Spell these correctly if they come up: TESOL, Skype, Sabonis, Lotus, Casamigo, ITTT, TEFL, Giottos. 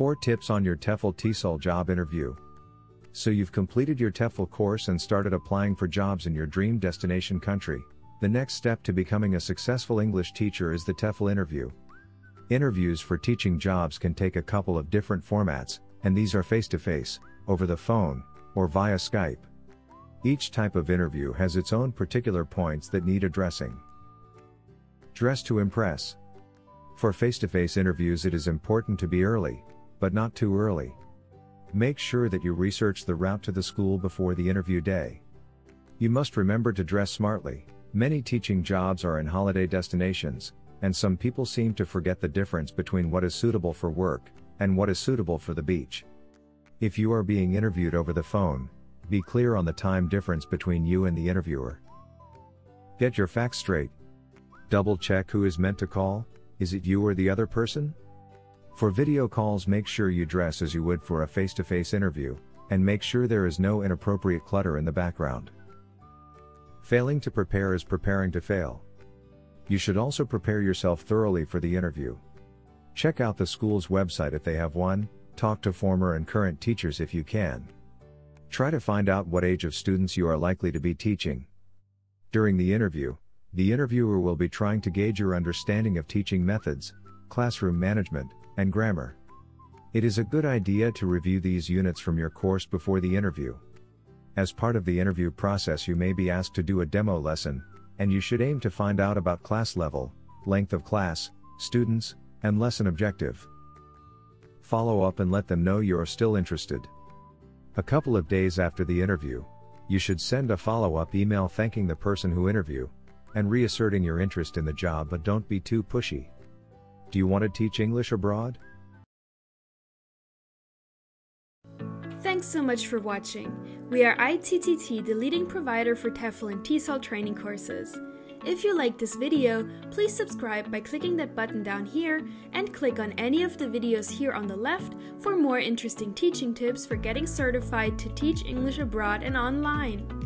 4 Tips on your TEFL TESOL Job Interview. So you've completed your TEFL course and started applying for jobs in your dream destination country. The next step to becoming a successful English teacher is the TEFL interview. Interviews for teaching jobs can take a couple of different formats, and these are face-to-face, over the phone, or via Skype. Each type of interview has its own particular points that need addressing. Dress to impress. For face-to-face interviews, it is important to be early, but not too early. Make sure that you research the route to the school before the interview day. You must remember to dress smartly. Many teaching jobs are in holiday destinations, and some people seem to forget the difference between what is suitable for work and what is suitable for the beach. If you are being interviewed over the phone, be clear on the time difference between you and the interviewer. Get your facts straight. Double-check who is meant to call. Is it you or the other person? For video calls, make sure you dress as you would for a face-to-face interview, and make sure there is no inappropriate clutter in the background. Failing to prepare is preparing to fail. You should also prepare yourself thoroughly for the interview. Check out the school's website if they have one, talk to former and current teachers if you can. Try to find out what age of students you are likely to be teaching. During the interview, the interviewer will be trying to gauge your understanding of teaching methods, classroom management, and grammar. It is a good idea to review these units from your course before the interview. As part of the interview process, you may be asked to do a demo lesson, and you should aim to find out about class level, length of class, students, and lesson objective. Follow up and let them know you are still interested. A couple of days after the interview, you should send a follow-up email thanking the person who interviewed and reasserting your interest in the job, but don't be too pushy. Do you want to teach English abroad? Thanks so much for watching. We are ITTT, the leading provider for TEFL and TESOL training courses. If you like this video, please subscribe by clicking that button down here, and click on any of the videos here on the left for more interesting teaching tips for getting certified to teach English abroad and online.